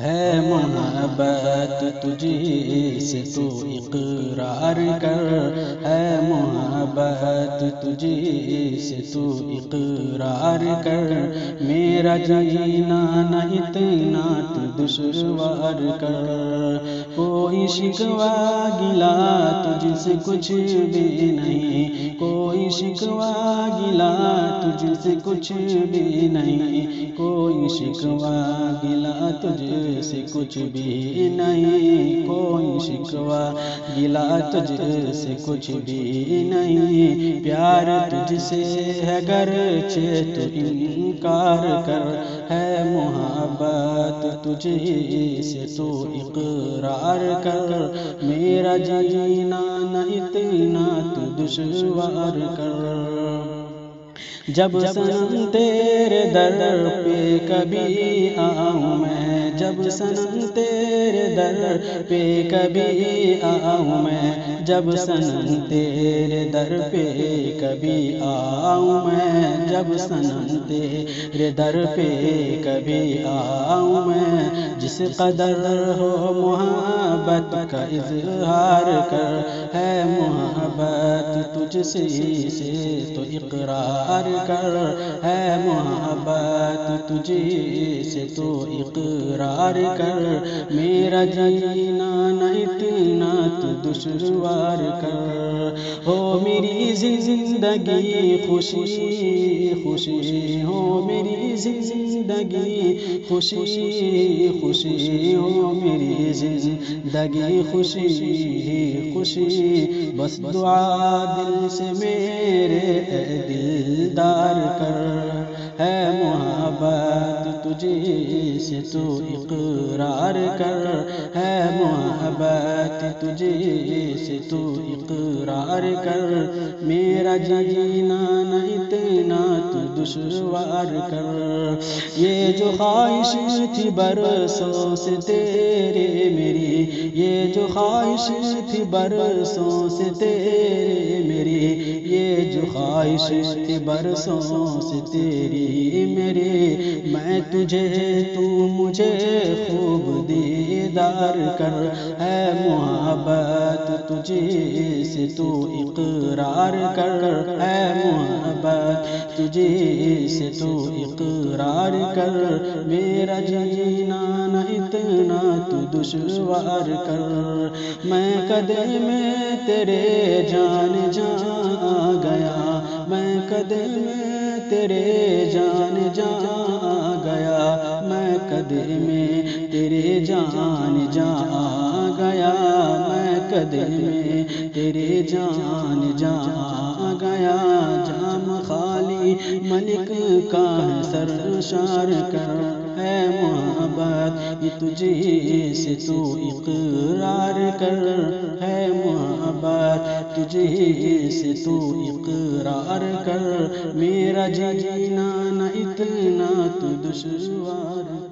है मोहब्बत तुझे से तू इकरार कर, है मोहब्बत तुझे से तू इकरार कर, मेरा जीना न इतना तू दुश्वार कर। कोई शिकवा गिला तुझसे कुछ भी नहीं, कोई शिकवा गिला तुझसे कुछ भी नहीं, कोई शिकवा गिला तुझे से कुछ भी नहीं, कोई शिकवा गिला तुझ से कुछ भी नहीं। प्यार तुझसे है गरचे तू इनकार कर, है मोहब्बत तुझे से तू इकरार कर, मेरा जीना न इतना तू दुश्वार कर। जब सनम तेरे दर पे कभी आऊँ मैं, जब सनम तेरे दर पे कभी आऊँ मैं, जब सनम तेरे दर पे कभी आऊँ मैं, जब सनम तेरे दर पे कभी आऊँ मैं। जिस कदर हो मोहब्बत का इजहार कर, है मोहब्बत तुझसे से तो इकरार कर, है मोहब्बत तुझे से तो इकरार कर, मेरा जीना न इतना तू दुश्वार कर। हो मेरी जिंदगी खुशी खुशी, हो मेरी जिंदगी खुशी खुशी, हो मेरी जिंदगी खुशी खुशी। बस दुआ दिल से मेरे दिलदार कर, है मोहब्बत तुझे से तू इकरार कर, है मोहब्बत तुझे से तू इकरार कर, मेरा जीना न इतना तू दुश्वार कर। ये जो ख्वाहिश थी बरसों से तेरे मेरी, ये जो ख्वाहिश थी बरसों से तेरे मेरी, ये जो ख्वाहिश थी बरसों से तेरी मेरे, मैं तुझे तू मुझे खूब दीदार कर, है मोहब्बत तुझे से तू इकरार कर, है मोहब्बत तुझे से तू इकरार कर, मेरा जीना न इतना तू दुश्वार कर। मैं कदे में तेरे जान जा गया, मैं कदे में तेरे जान जा गया, मैं कदे में तेरे जान जा गया, मैं कदे में तेरे जान जा गया। जाम खाली मलिक का है सरशार कर, है मोहब्बत तुझे से तू इकरार कर, है मोहब्बत तुझे से तू इकरार कर, मेरा जीना न इतना तू दुश्वार।